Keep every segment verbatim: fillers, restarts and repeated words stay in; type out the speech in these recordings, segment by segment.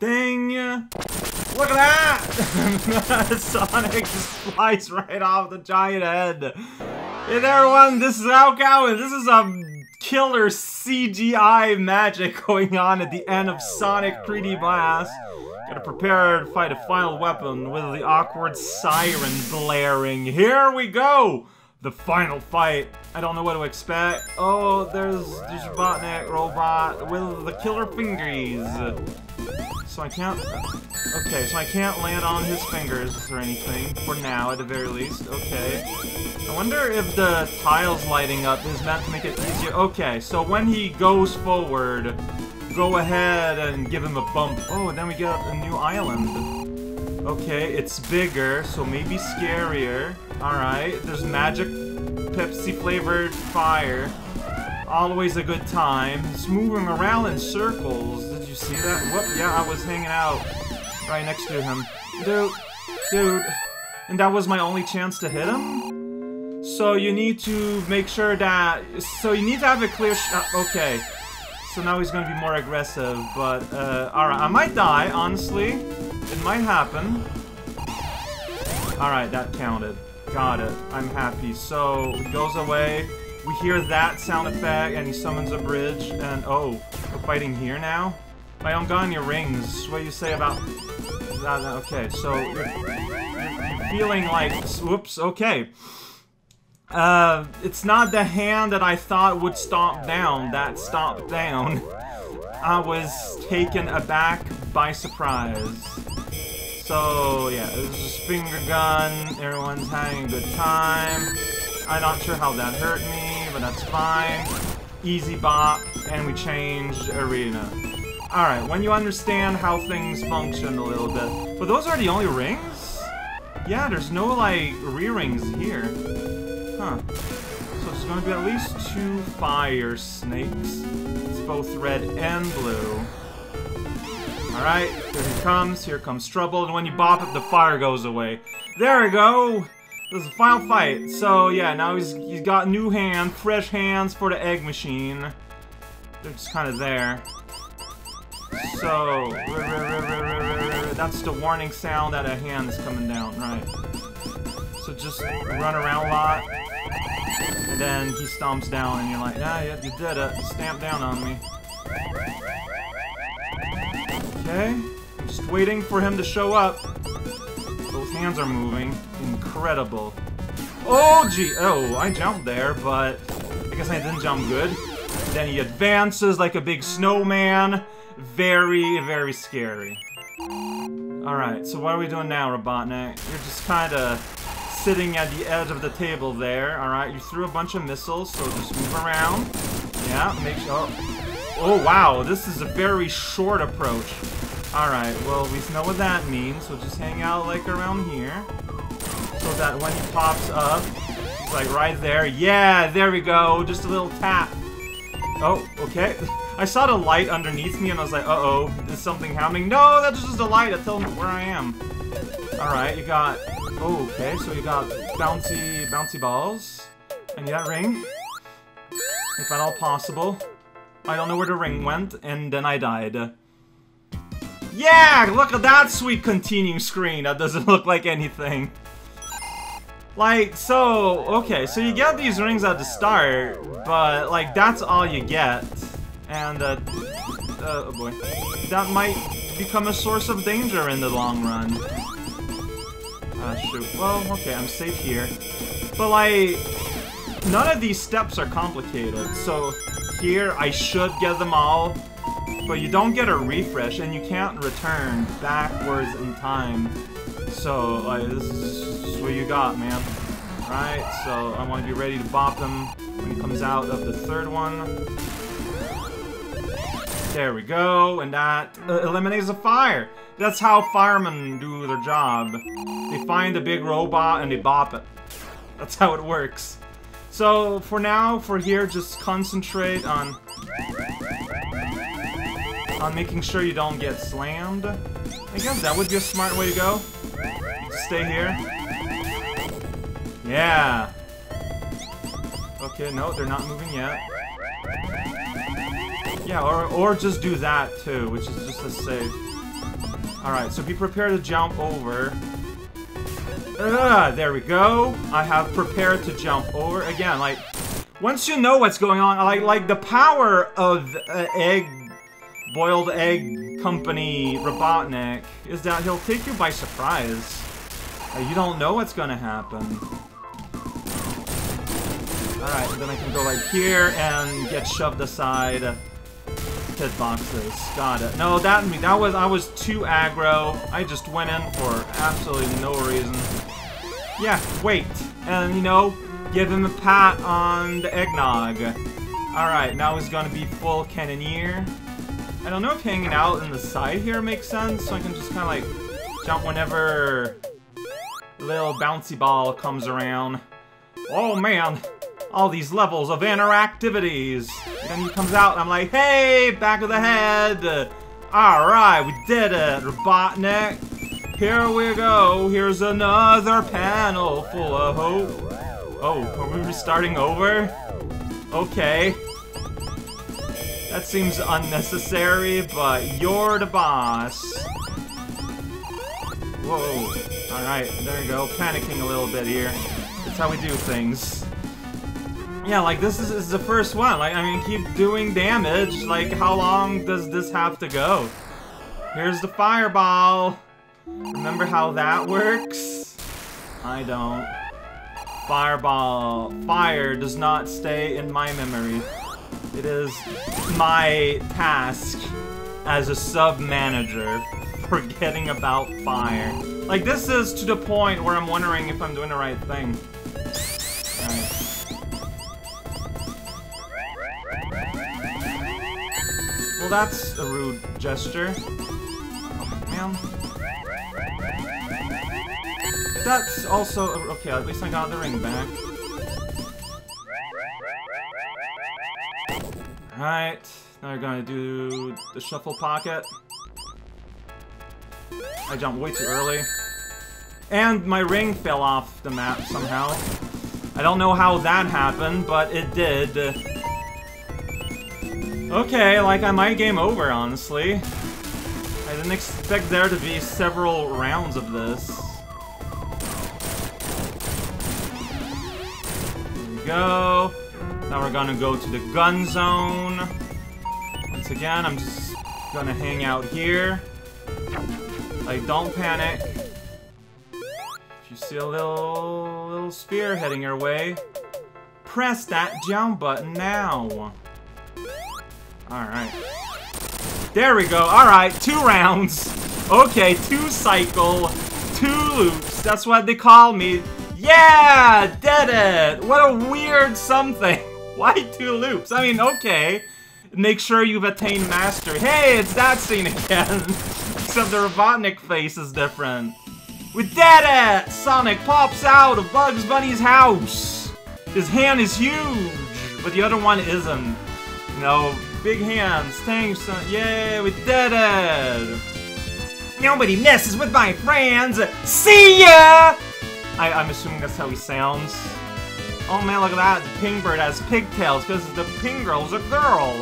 Dang! Look at that! Sonic just flies right off the giant head. Hey there, everyone, this is raocow, and this is a killer C G I magic going on at the end of Sonic three D Blast. Gotta prepare to fight a final weapon with the awkward siren blaring. Here we go! The final fight. I don't know what to expect. Oh, there's this Robotnik robot with the killer fingers. So I can't... Okay, so I can't land on his fingers or anything. For now, at the very least. Okay. I wonder if the tiles lighting up is meant to make it easier. Okay, so when he goes forward, go ahead and give him a bump. Oh, and then we get a new island. Okay, it's bigger, so maybe scarier. Alright, there's magic Pepsi-flavored fire. Always a good time. It's moving around in circles. Did you see that? Whoop, yeah, I was hanging out right next to him. Dude, dude. And that was my only chance to hit him? So you need to make sure that... So you need to have a clear shot. Okay. So now he's gonna be more aggressive, but... Uh, Alright, I might die, honestly. It might happen. Alright, that counted. Got it. I'm happy. So, he goes away. We hear that sound effect, and he summons a bridge. And, oh, we're fighting here now? My own gun, your rings. What do you say about... Okay, so... Feeling like... Whoops, okay. Uh, it's not the hand that I thought would stomp down. That stomped down. I was taken aback by surprise. So, yeah, it was just finger gun, everyone's having a good time. I'm not sure how that hurt me, but that's fine. Easy bop, and we changed arena. Alright, when you understand how things function a little bit. But those are the only rings? Yeah, there's no, like, re-rings here. Huh. So it's gonna be at least two fire snakes. It's both red and blue. Alright, here he comes, here comes trouble, and when you bop it, the fire goes away. There we go! This is the final fight. So, yeah, now he's, he's got new hand, fresh hands for the egg machine. They're just kind of there. So, that's the warning sound that a hand is coming down, right? So just run around a lot, and then he stomps down, and you're like, ah, yeah, you did it, stamp down on me. Okay, I'm just waiting for him to show up. Those hands are moving. Incredible. Oh, gee. Oh, I jumped there, but I guess I didn't jump good. Then he advances like a big snowman. Very, very scary. Alright, so what are we doing now, Robotnik? You're just kind of sitting at the edge of the table there. Alright, you threw a bunch of missiles, so just move around. Yeah, make sure... Oh. Oh wow, this is a very short approach. Alright, well we know what that means, so just hang out like around here. So that when he pops up, he's like right there. Yeah, there we go, just a little tap. Oh, okay. I saw the light underneath me and I was like, uh-oh, is something happening? No, that's just the light, that's telling me where I am. Alright, you got... Oh, okay, so you got bouncy, bouncy balls. And you got ring. If at all possible. I don't know where the ring went, and then I died. Yeah! Look at that sweet continue screen! That doesn't look like anything. Like, so... Okay, so you get these rings at the start, but, like, that's all you get. And, uh... uh oh boy. That might become a source of danger in the long run. Ah, uh, shoot. Well, okay, I'm safe here. But, like... None of these steps are complicated, so... Here, I should get them all, but you don't get a refresh, and you can't return backwards in time. So, uh, this is what you got, man. Right? So, I want to be ready to bop him when he comes out of the third one. There we go, and that uh, eliminates the fire. That's how firemen do their job. They find a big robot, and they bop it. That's how it works. So, for now, for here, just concentrate on... on making sure you don't get slammed. I guess that would be a smart way to go. Stay here. Yeah! Okay, no, they're not moving yet. Yeah, or, or just do that, too, which is just as safe. Alright, so be prepared to jump over. Ah, there we go. I have prepared to jump over. Again, like, once you know what's going on, like, like the power of uh, egg, boiled egg company Robotnik is that he'll take you by surprise. Uh, you don't know what's gonna happen. Alright, then I can go right here and get shoved aside. Pit boxes. Got it. No, that that was I was too aggro. I just went in for absolutely no reason. Yeah, wait. And you know, give him a pat on the eggnog. Alright, now he's gonna be full cannoneer. I don't know if hanging out in the side here makes sense, so I can just kinda like jump whenever little bouncy ball comes around. Oh man! All these levels of interactivities. And then he comes out and I'm like, hey, back of the head. Alright, we did it, Robotnik. Here we go. Here's another panel full of hope. Oh, are we restarting over? Okay. That seems unnecessary, but you're the boss. Whoa. Alright, there you go. Panicking a little bit here. That's how we do things. Yeah, like, this is, this is the first one. Like, I mean, keep doing damage. Like, how long does this have to go? Here's the fireball. Remember how that works? I don't. Fireball. Fire does not stay in my memory. It is my task as a sub-manager, forgetting about fire. Like, this is to the point where I'm wondering if I'm doing the right thing. Well, that's a rude gesture. Oh, man. That's also... A, okay, at least I got the ring back. Alright, now we're gonna do the shuffle pocket. I jumped way too early. And my ring fell off the map somehow. I don't know how that happened, but it did. Okay, like, I might game over, honestly. I didn't expect there to be several rounds of this. There we go. Now we're gonna go to the gun zone. Once again, I'm just gonna hang out here. Like, don't panic. If you see a little, little spear heading your way, press that jump button now. Alright. There we go. Alright, two rounds. Okay, two cycle, two loops. That's what they call me. Yeah! Did it! What a weird something. Why two loops? I mean, okay. Make sure you've attained mastery. Hey, it's that scene again. Except the Robotnik face is different. We did it! Sonic pops out of Bugs Bunny's house. His hand is huge, but the other one isn't. You know, big hands, thanks son, yay, we did it! Nobody messes with my friends! See ya! I, I'm assuming that's how he sounds. Oh man, look at that, the pink bird has pigtails, because the pink girl's a girl!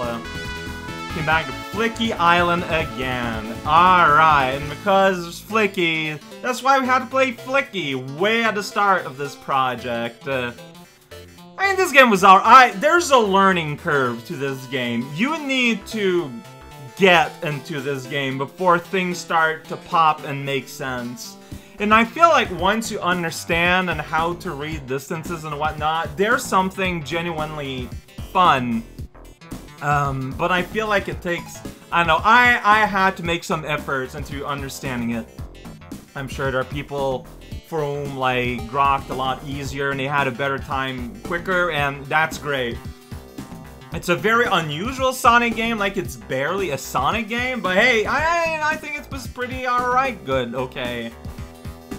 Came back to Flicky Island again. Alright, and because it's Flicky, that's why we had to play Flicky way at the start of this project. Uh, I mean, this game was alright. There's a learning curve to this game. You need to get into this game before things start to pop and make sense. And I feel like once you understand and how to read distances and whatnot, there's something genuinely fun. Um, but I feel like it takes... I don't know, I, I had to make some efforts into understanding it. I'm sure there are people... for whom, like, grokked a lot easier and they had a better time quicker, and that's great. It's a very unusual Sonic game, like it's barely a Sonic game, but hey, I, I think it was pretty alright good, okay.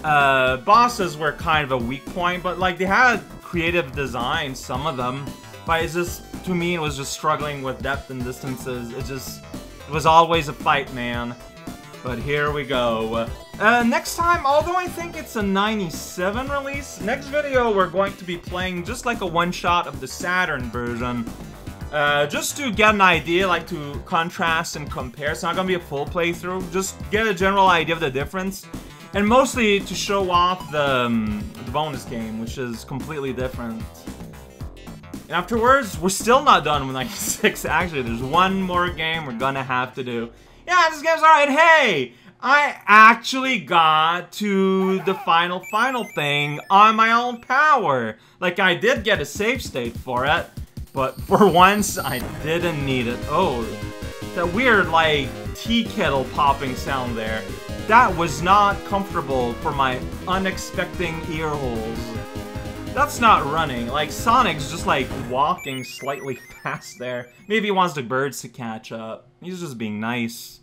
Uh, bosses were kind of a weak point, but like they had creative design, some of them, but it's just, to me, it was just struggling with depth and distances. It just, it was always a fight, man. But here we go. Uh, next time, although I think it's a ninety-seven release, next video we're going to be playing just like a one-shot of the Saturn version. Uh, just to get an idea, like to contrast and compare. It's not gonna be a full playthrough, just get a general idea of the difference. And mostly to show off the, um, the bonus game, which is completely different. And afterwards, we're still not done with Sonic six. Actually, there's one more game we're gonna have to do. Yeah, this game's alright. Hey! I actually got to the final, final thing on my own power. Like, I did get a save state for it, but for once, I didn't need it. Oh, that weird, like, tea kettle popping sound there. That was not comfortable for my unexpected ear holes. That's not running. Like, Sonic's just, like, walking slightly fast there. Maybe he wants the birds to catch up. He's just being nice.